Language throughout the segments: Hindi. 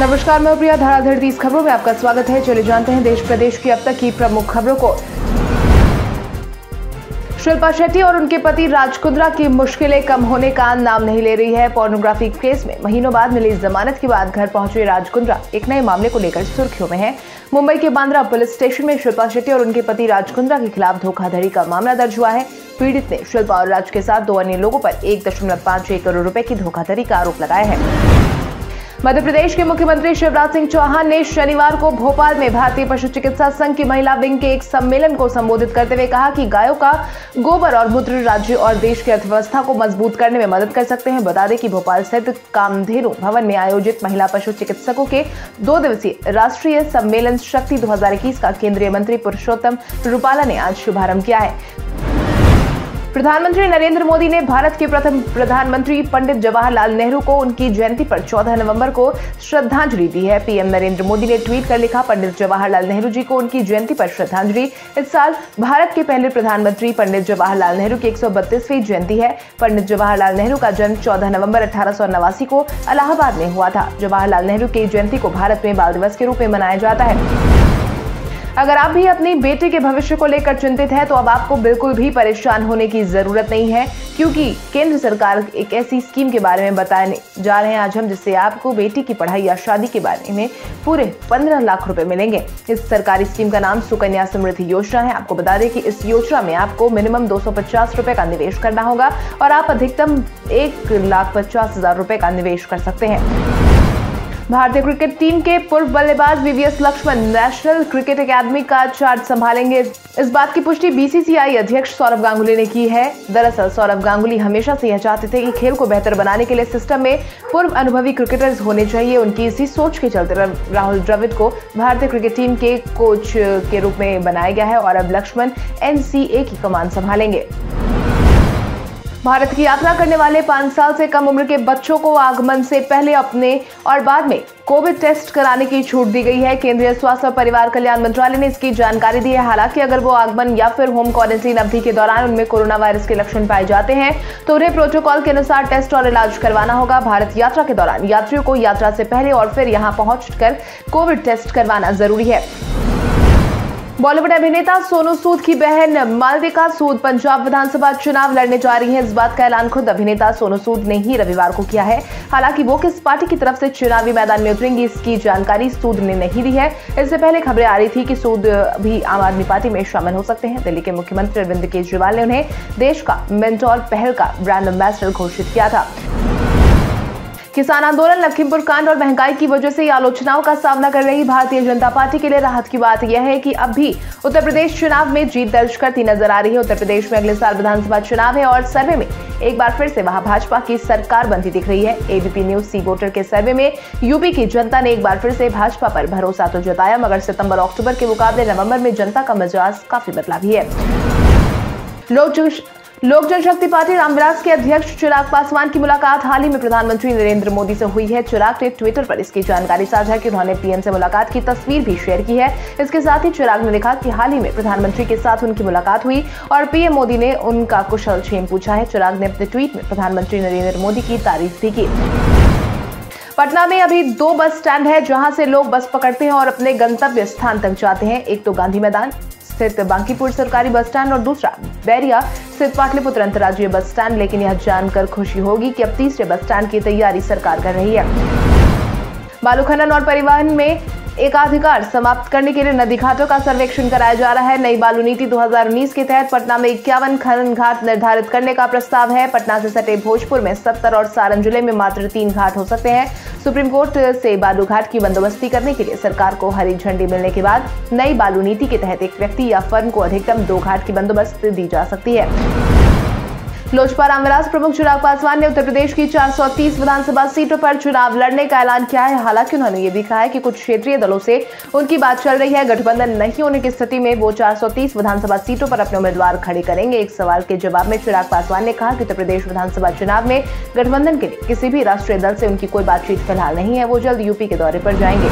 नमस्कार, मैं उप्रिया धाराधर, तीस खबरों में आपका स्वागत है। चले जानते हैं देश प्रदेश की अब तक की प्रमुख खबरों को। शिल्पा शेट्टी और उनके पति राजकुंद्रा की मुश्किलें कम होने का नाम नहीं ले रही है। पोर्नोग्राफी केस में महीनों बाद मिली जमानत के बाद घर पहुंचे राजकुंद्रा एक नए मामले को लेकर सुर्खियों में है। मुंबई के बांद्रा पुलिस स्टेशन में शिल्पा शेट्टी और उनके पति राजकुंद्रा के खिलाफ धोखाधड़ी का मामला दर्ज हुआ है। पीड़ित ने शिल्पा और राज के साथ दो अन्य लोगों पर 1.51 करोड़ रुपए की धोखाधड़ी का आरोप लगाया है। मध्य प्रदेश के मुख्यमंत्री शिवराज सिंह चौहान ने शनिवार को भोपाल में भारतीय पशु चिकित्सा संघ की महिला विंग के एक सम्मेलन को संबोधित करते हुए कहा कि गायों का गोबर और मूत्र राज्य और देश की अर्थव्यवस्था को मजबूत करने में मदद कर सकते हैं। बता दें कि भोपाल स्थित कामधेनु भवन में आयोजित महिला पशु चिकित्सकों के 2 दिवसीय राष्ट्रीय सम्मेलन शक्ति 2021 का केंद्रीय मंत्री पुरुषोत्तम रूपाला ने आज शुभारंभ किया है। प्रधानमंत्री नरेंद्र मोदी ने भारत के प्रथम प्रधानमंत्री पंडित जवाहरलाल नेहरू को उनकी जयंती पर 14 नवंबर को श्रद्धांजलि दी है। पीएम नरेंद्र मोदी ने ट्वीट कर लिखा, पंडित जवाहरलाल नेहरू जी को उनकी जयंती पर श्रद्धांजलि। इस साल भारत के पहले प्रधानमंत्री पंडित जवाहरलाल नेहरू की 132वीं जयंती है। पंडित जवाहरलाल नेहरू का जन्म 14 नवम्बर 1889 को इलाहाबाद में हुआ था। जवाहरलाल नेहरू की जयंती को भारत में बाल दिवस के रूप में मनाया जाता है। अगर आप भी अपने बेटे के भविष्य को लेकर चिंतित हैं तो अब आपको बिल्कुल भी परेशान होने की जरूरत नहीं है, क्योंकि केंद्र सरकार एक ऐसी स्कीम के बारे में बताने जा रहे हैं आज हम, जिससे आपको बेटी की पढ़ाई या शादी के बारे में पूरे 15 लाख रुपए मिलेंगे। इस सरकारी स्कीम का नाम सुकन्या समृद्धि योजना है। आपको बता दें कि इस योजना में आपको मिनिमम 250 रुपए का निवेश करना होगा और आप अधिकतम 1,50,000 रुपए का निवेश कर सकते हैं। भारतीय क्रिकेट टीम के पूर्व बल्लेबाज VVS Laxman national cricket academy का चार्ज संभालेंगे। इस बात की पुष्टि बीसीसीआई अध्यक्ष सौरव गांगुली ने की है। दरअसल सौरव गांगुली हमेशा से यह चाहते थे कि खेल को बेहतर बनाने के लिए सिस्टम में पूर्व अनुभवी क्रिकेटर्स होने चाहिए। उनकी इसी सोच के चलते राहुल द्रविड़ को भारतीय क्रिकेट टीम के कोच के रूप में बनाया गया है और अब लक्ष्मण NCA की कमान संभालेंगे। भारत की यात्रा करने वाले 5 साल से कम उम्र के बच्चों को आगमन से पहले अपने और बाद में कोविड टेस्ट कराने की छूट दी गई है। केंद्रीय स्वास्थ्य और परिवार कल्याण मंत्रालय ने इसकी जानकारी दी है। हालांकि अगर वो आगमन या फिर होम क्वारंटीन अवधि के दौरान उनमें कोरोना वायरस के लक्षण पाए जाते हैं तो उन्हें प्रोटोकॉल के अनुसार टेस्ट और इलाज करवाना होगा। भारत यात्रा के दौरान यात्रियों को यात्रा से पहले और फिर यहाँ पहुँच कर कोविड टेस्ट करवाना जरूरी है। बॉलीवुड अभिनेता सोनू सूद की बहन मालविका सूद पंजाब विधानसभा चुनाव लड़ने जा रही हैं। इस बात का ऐलान खुद अभिनेता सोनू सूद ने ही रविवार को किया है। हालांकि वो किस पार्टी की तरफ से चुनावी मैदान में उतरेंगी इसकी जानकारी सूद ने नहीं दी है। इससे पहले खबरें आ रही थी कि सूद भी आम आदमी पार्टी में शामिल हो सकते हैं। दिल्ली के मुख्यमंत्री अरविंद केजरीवाल ने उन्हें देश का मेंटोर पहल का ब्रांड एम्बेसडर घोषित किया था। किसान आंदोलन, लखीमपुर कांड और महंगाई की वजह से आलोचनाओं का सामना कर रही भारतीय जनता पार्टी के लिए राहत की बात यह है कि अब भी उत्तर प्रदेश चुनाव में जीत दर्ज करती नजर आ रही है। उत्तर प्रदेश में अगले साल विधानसभा चुनाव है और सर्वे में एक बार फिर से वहां भाजपा की सरकार बनती दिख रही है। एबीपी न्यूज सी वोटर के सर्वे में यूपी की जनता ने एक बार फिर से भाजपा पर भरोसा तो जताया, मगर सितंबर-अक्टूबर के मुकाबले नवंबर में जनता का मिजाज काफी बदला भी है। लोक जनशक्ति पार्टी रामविलास के अध्यक्ष चिराग पासवान की मुलाकात हाल ही में प्रधानमंत्री नरेंद्र मोदी से हुई है। चिराग ने ट्विटर पर इसकी जानकारी साझा की। उन्होंने पीएम से मुलाकात की तस्वीर भी शेयर की है। इसके साथ ही चिराग ने लिखा कि हाल ही में प्रधानमंत्री के साथ उनकी मुलाकात हुई और पीएम मोदी ने उनका कुशल क्षेम पूछा है। चिराग ने अपने ट्वीट में प्रधानमंत्री नरेंद्र मोदी की तारीफ भी की। पटना में अभी 2 बस स्टैंड है जहाँ से लोग बस पकड़ते हैं और अपने गंतव्य स्थान तक जाते हैं। एक तो गांधी मैदान स्थित बांकीपुर सरकारी बस स्टैंड और दूसरा बैरिया स्थित पाटलिपुत्र अंतर्राज्यीय बस स्टैंड। लेकिन यह जानकर खुशी होगी कि अब तीसरे बस स्टैंड की तैयारी सरकार कर रही है। बालू खनन और परिवहन में एकाधिकार समाप्त करने के लिए नदी घाटों का सर्वेक्षण कराया जा रहा है। नई बालू नीति 2019 के तहत पटना में 51 खनन घाट निर्धारित करने का प्रस्ताव है। पटना से सटे भोजपुर में 70 और सारण जिले में मात्र 3 घाट हो सकते हैं। सुप्रीम कोर्ट से बालू घाट की बंदोबस्ती करने के लिए सरकार को हरी झंडी मिलने के बाद नई बालू नीति के तहत एक व्यक्ति या फर्म को अधिकतम 2 घाट की बंदोबस्त दी जा सकती है। लोजपा रामविलास प्रमुख चिराग पासवान ने उत्तर प्रदेश की 430 विधानसभा सीटों पर चुनाव लड़ने का ऐलान किया है। हालांकि उन्होंने ये भी कहा है कि कुछ क्षेत्रीय दलों से उनकी बात चल रही है। गठबंधन नहीं होने की स्थिति में वो 430 विधानसभा सीटों पर अपने उम्मीदवार खड़े करेंगे। एक सवाल के जवाब में चिराग पासवान ने कहा कि उत्तर प्रदेश विधानसभा चुनाव में गठबंधन के लिए किसी भी राष्ट्रीय दल से उनकी कोई बातचीत फिलहाल नहीं है। वो जल्द यूपी के दौरे पर जाएंगे।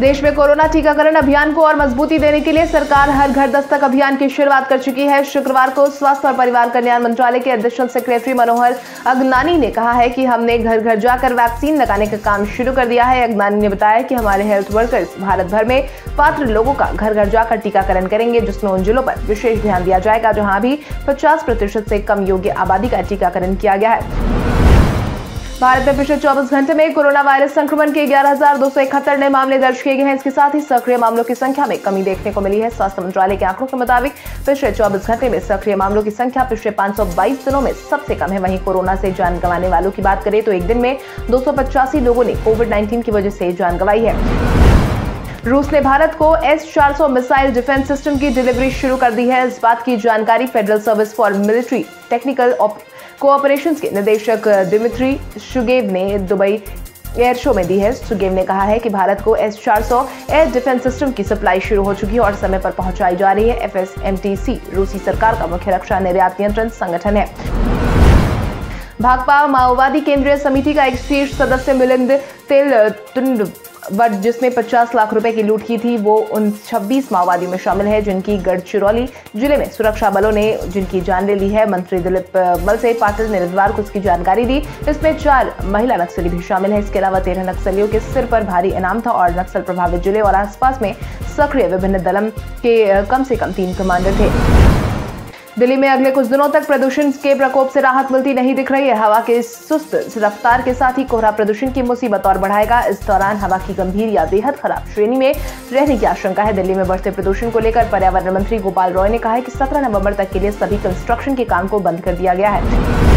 देश में कोरोना टीकाकरण अभियान को और मजबूती देने के लिए सरकार हर घर दस्तक अभियान की शुरुआत कर चुकी है। शुक्रवार को स्वास्थ्य और परिवार कल्याण मंत्रालय के एडिशनल सेक्रेटरी मनोहर अग्नानी ने कहा है कि हमने घर घर जाकर वैक्सीन लगाने का काम शुरू कर दिया है। अग्नानी ने बताया कि हमारे हेल्थ वर्कर्स भारत भर में पात्र लोगों का घर घर जाकर टीकाकरण करेंगे, जिसमें उन जिलों पर विशेष ध्यान दिया जाएगा जहां भी 50% से कम योग्य आबादी का टीकाकरण किया गया है। भारत में पिछले 24 घंटे में कोरोना वायरस संक्रमण के 11,271 नए मामले दर्ज किए गए हैं। इसके साथ ही सक्रिय मामलों की संख्या में कमी देखने को मिली है। स्वास्थ्य मंत्रालय के आंकड़ों के मुताबिक पिछले 24 घंटे में सक्रिय मामलों की संख्या पिछले 522 दिनों में सबसे कम है। वहीं कोरोना से जान गंवाने वालों की बात करें तो एक दिन में 285 लोगों ने कोविड-19 की वजह से जान गंवाई है। रूस ने भारत को S-400 मिसाइल डिफेंस सिस्टम की डिलीवरी शुरू कर दी है। इस बात की जानकारी federal service for military technical cooperation के निदेशक दिमित्री शुगेव ने दुबई एयर शो में दी है। सुगेव ने कहा है कि भारत को S-400 एयर डिफेंस सिस्टम की सप्लाई शुरू हो चुकी है और समय पर पहुंचाई जा रही है। FSMTC रूसी सरकार का मुख्य रक्षा निर्यात नियंत्रण संगठन है। भाकपा माओवादी केंद्रीय समिति का एक शीर्ष सदस्य मिलिंद तेल तुंड वट जिसने 50 लाख रुपए की लूट की थी, वो उन 26 माओवादियों में शामिल है जिनकी गढ़चिरौली जिले में सुरक्षा बलों ने जिनकी जान ले ली है। मंत्री दिलीप मलसे पाटिल ने रविवार को इसकी जानकारी दी। इसमें 4 महिला नक्सली भी शामिल है। इसके अलावा 13 नक्सलियों के सिर पर भारी इनाम था और नक्सल प्रभावित जिले और आसपास में सक्रिय विभिन्न दलम के कम से कम 3 कमांडर थे। दिल्ली में अगले कुछ दिनों तक प्रदूषण के प्रकोप से राहत मिलती नहीं दिख रही है। हवा के सुस्त रफ्तार के साथ ही कोहरा प्रदूषण की मुसीबत और बढ़ाएगा। इस दौरान हवा की गंभीर या बेहद खराब श्रेणी में रहने की आशंका है। दिल्ली में बढ़ते प्रदूषण को लेकर पर्यावरण मंत्री गोपाल रॉय ने कहा है कि 17 नवंबर तक के लिए सभी कंस्ट्रक्शन के काम को बंद कर दिया गया है।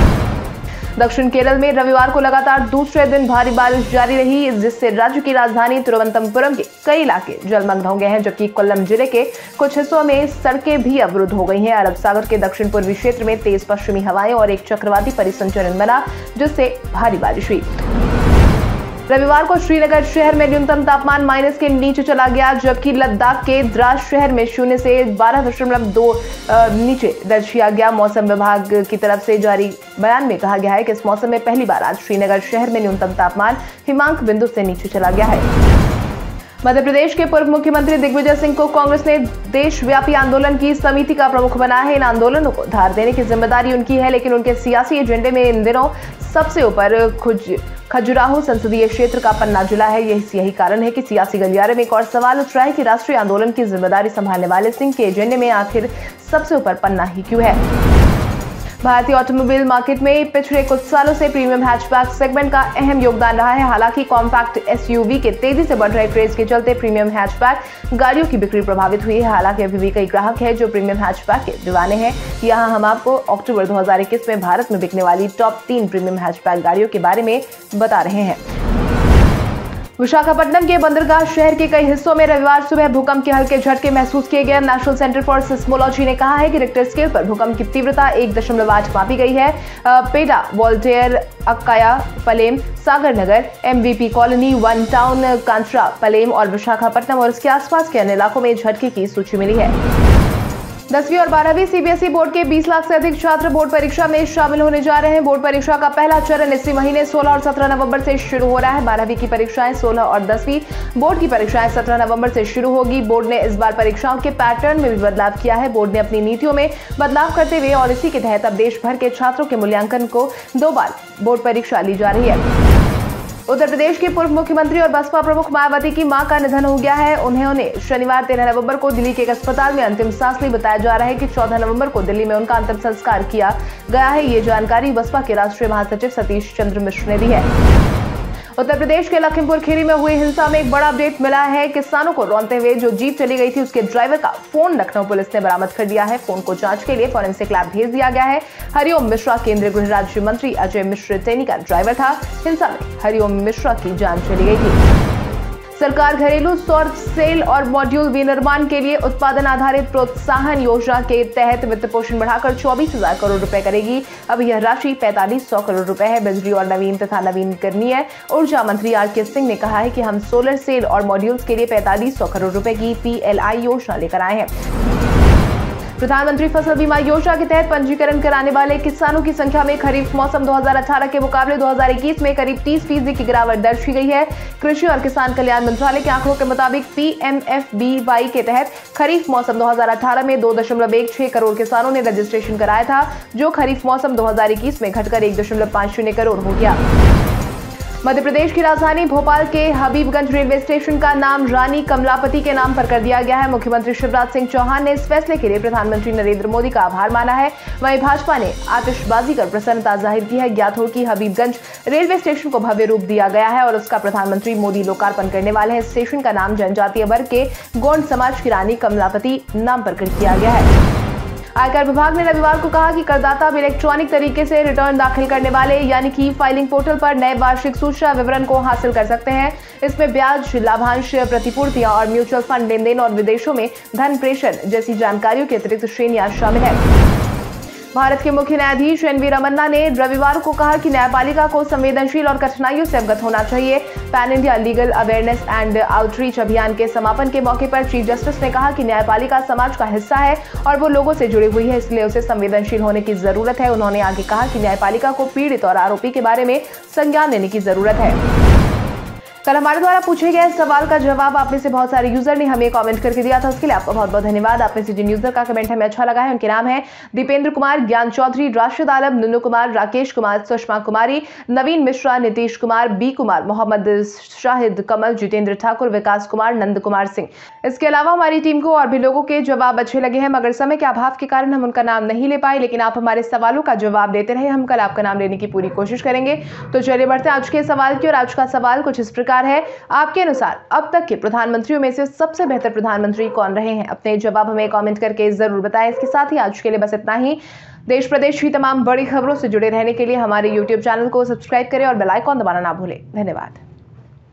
दक्षिण केरल में रविवार को लगातार दूसरे दिन भारी बारिश जारी रही, जिससे राज्य की राजधानी तिरुवनंतपुरम के कई इलाके जलमग्न हो गए हैं, जबकि कोल्लम जिले के कुछ हिस्सों में सड़कें भी अवरुद्ध हो गई हैं। अरब सागर के दक्षिण पूर्वी क्षेत्र में तेज पश्चिमी हवाएं और एक चक्रवाती परिसंचरण बना, जिससे भारी बारिश हुई। रविवार को श्रीनगर शहर में न्यूनतम तापमान माइनस के नीचे चला गया, जबकि लद्दाख के द्रास शहर में 0 से 12.2 नीचे दर्ज किया गया। मौसम विभाग की तरफ से जारी बयान में कहा गया है कि इस मौसम में पहली बार आज श्रीनगर शहर में न्यूनतम तापमान हिमांक बिंदु से नीचे चला गया है। मध्य प्रदेश के पूर्व मुख्यमंत्री दिग्विजय सिंह को कांग्रेस ने देशव्यापी आंदोलन की समिति का प्रमुख बनाया है। इन आंदोलनों को धार देने की जिम्मेदारी उनकी है, लेकिन उनके सियासी एजेंडे में इन दिनों सबसे ऊपर खजुराहू संसदीय क्षेत्र का पन्ना जिला है। यही कारण है कि सियासी गलियारे में एक और सवाल उठ रहा है कि राष्ट्रीय आंदोलन की जिम्मेदारी संभालने वाले सिंह के एजेंडे में आखिर सबसे ऊपर पन्ना ही क्यों है। भारतीय ऑटोमोबाइल मार्केट में पिछले कुछ सालों से प्रीमियम हैचबैक सेगमेंट का अहम योगदान रहा है। हालांकि कॉम्पैक्ट एसयूवी के तेजी से बढ़ रहे क्रेज के चलते प्रीमियम हैचबैक गाड़ियों की बिक्री प्रभावित हुई है। हालांकि अभी भी कई ग्राहक हैं जो प्रीमियम हैचबैक के दीवाने हैं। यहां हम आपको अक्टूबर 2021 में भारत में बिकने वाली टॉप 3 प्रीमियम हैचबैक गाड़ियों के बारे में बता रहे हैं। विशाखापट्टनम के बंदरगाह शहर के कई हिस्सों में रविवार सुबह भूकंप के हल्के झटके महसूस किए गए। नेशनल सेंटर फॉर सिस्मोलॉजी ने कहा है कि रिक्टर स्केल पर भूकंप की तीव्रता 1.8 मापी गई है। Peda, Waltair, अक्काया, पलेम, Sagar Nagar, MVP colony, one town, कांचरा, पलेम और विशाखापट्टनम और इसके आसपास के अन्य इलाकों में झटके की सूची मिली है। 10वीं और 12वीं CBSE बोर्ड के 20 लाख से अधिक छात्र बोर्ड परीक्षा में शामिल होने जा रहे हैं। बोर्ड परीक्षा का पहला चरण इसी महीने 16 और 17 नवंबर से शुरू हो रहा है। 12वीं की परीक्षाएं 16 और 10वीं बोर्ड की परीक्षाएं 17 नवंबर से शुरू होगी। बोर्ड ने इस बार परीक्षाओं के पैटर्न में भी बदलाव किया है। बोर्ड ने अपनी नीतियों में बदलाव करते हुए और इसी के तहत अब देश भर के छात्रों के मूल्यांकन को 2 बार बोर्ड परीक्षा ली जा रही है। उत्तर प्रदेश के पूर्व मुख्यमंत्री और बसपा प्रमुख मायावती की मां का निधन हो गया है। उन्होंने शनिवार 13 नवंबर को दिल्ली के एक अस्पताल में अंतिम सांस ली। बताया जा रहा है कि 14 नवंबर को दिल्ली में उनका अंतिम संस्कार किया गया है। ये जानकारी बसपा के राष्ट्रीय महासचिव सतीश चंद्र मिश्रा ने दी है। उत्तर प्रदेश के लखीमपुर खीरी में हुई हिंसा में एक बड़ा अपडेट मिला है। किसानों को रौंदते हुए जो जीप चली गई थी उसके ड्राइवर का फोन लखनऊ पुलिस ने बरामद कर दिया है। फोन को जांच के लिए फॉरेंसिक लैब भेज दिया गया है। हरिओम मिश्रा केंद्रीय गृह राज्य मंत्री अजय मिश्रा टेनी का ड्राइवर था। हिंसा में हरिओम मिश्रा की जान चली गई थी। सरकार घरेलू सौर सेल और मॉड्यूल विनिर्माण के लिए उत्पादन आधारित प्रोत्साहन योजना के तहत वित्त पोषण बढ़ाकर 24,000 करोड़ रुपए करेगी। अब यह राशि 4,500 करोड़ रुपए है। बिजली और नवीन तथा नवीनकरणीय ऊर्जा मंत्री आरके सिंह ने कहा है कि हम सोलर सेल और मॉड्यूल्स के लिए 4,500 करोड़ रुपए की PLI योजना लेकर आए हैं। प्रधानमंत्री फसल बीमा योजना के तहत पंजीकरण कराने वाले किसानों की संख्या में खरीफ मौसम 2018 के मुकाबले 2021 में करीब 30% की गिरावट दर्ज की गई है। कृषि और किसान कल्याण मंत्रालय के आंकड़ों के मुताबिक PMFBY के तहत खरीफ मौसम 2018 में 2.16 करोड़ किसानों ने रजिस्ट्रेशन कराया था, जो खरीफ मौसम 2021 में घटकर 1.50 करोड़ हो गया। मध्य प्रदेश की राजधानी भोपाल के हबीबगंज रेलवे स्टेशन का नाम रानी कमलापति के नाम पर कर दिया गया है। मुख्यमंत्री शिवराज सिंह चौहान ने इस फैसले के लिए प्रधानमंत्री नरेंद्र मोदी का आभार माना है। वहीं भाजपा ने आतिशबाजी कर प्रसन्नता जाहिर की है। ज्ञात हो कि हबीबगंज रेलवे स्टेशन को भव्य रूप दिया गया है और उसका प्रधानमंत्री मोदी लोकार्पण करने वाले हैं। स्टेशन का नाम जनजातीय वर्ग के गोंड समाज की रानी कमलापति नाम पर कर दिया गया है। आयकर विभाग ने रविवार को कहा कि करदाता अब इलेक्ट्रॉनिक तरीके से रिटर्न दाखिल करने वाले यानी कि फाइलिंग पोर्टल पर नए वार्षिक सूचना विवरण को हासिल कर सकते हैं। इसमें ब्याज, लाभांश, प्रतिपूर्तियां और म्यूचुअल फंड लेन देन और विदेशों में धन प्रेषण जैसी जानकारियों की अतिरिक्त श्रेणियां शामिल है। भारत के मुख्य न्यायाधीश एन वी रमन्ना ने रविवार को कहा कि न्यायपालिका को संवेदनशील और कठिनाइयों से अवगत होना चाहिए। Pan India legal awareness and outreach अभियान के समापन के मौके पर चीफ जस्टिस ने कहा कि न्यायपालिका समाज का हिस्सा है और वो लोगों से जुड़ी हुई है, इसलिए उसे संवेदनशील होने की जरूरत है। उन्होंने आगे कहा कि न्यायपालिका को पीड़ित और आरोपी के बारे में संज्ञान लेने की जरूरत है। कल हमारे द्वारा पूछे गए सवाल का जवाब आप में से बहुत सारे यूजर ने हमें कमेंट करके दिया था, उसके लिए आपका बहुत बहुत धन्यवाद। आप में से जिन यूजर का कमेंट हमें अच्छा लगा है उनके नाम है दीपेंद्र कुमार, ज्ञान चौधरी, राशिद आलम, नुनू कुमार, राकेश कुमार, सुषमा कुमारी, नवीन मिश्रा, नीतीश कुमार, बी कुमार, मोहम्मद शाहिद, कमल, जितेंद्र ठाकुर, विकास कुमार, नंद कुमार सिंह। इसके अलावा हमारी टीम को और भी लोगों के जवाब अच्छे लगे हैं, मगर समय के अभाव के कारण हम उनका नाम नहीं ले पाए, लेकिन आप हमारे सवालों का जवाब देते रहे। हम कल आपका नाम लेने की पूरी कोशिश करेंगे। तो चलिए बढ़ते हैं आज के सवाल की, और आज का सवाल कुछ इस है। आपके अनुसार अब तक के प्रधानमंत्रियों में से सबसे बेहतर प्रधानमंत्री कौन रहे हैं? अपने जवाब हमें कमेंट करके जरूर बताएं। इसके साथ ही आज के लिए बस इतना ही। देश प्रदेश की तमाम बड़ी खबरों से जुड़े रहने के लिए हमारे YouTube चैनल को सब्सक्राइब करें और बेल आइकॉन दबाना ना भूलें। धन्यवाद।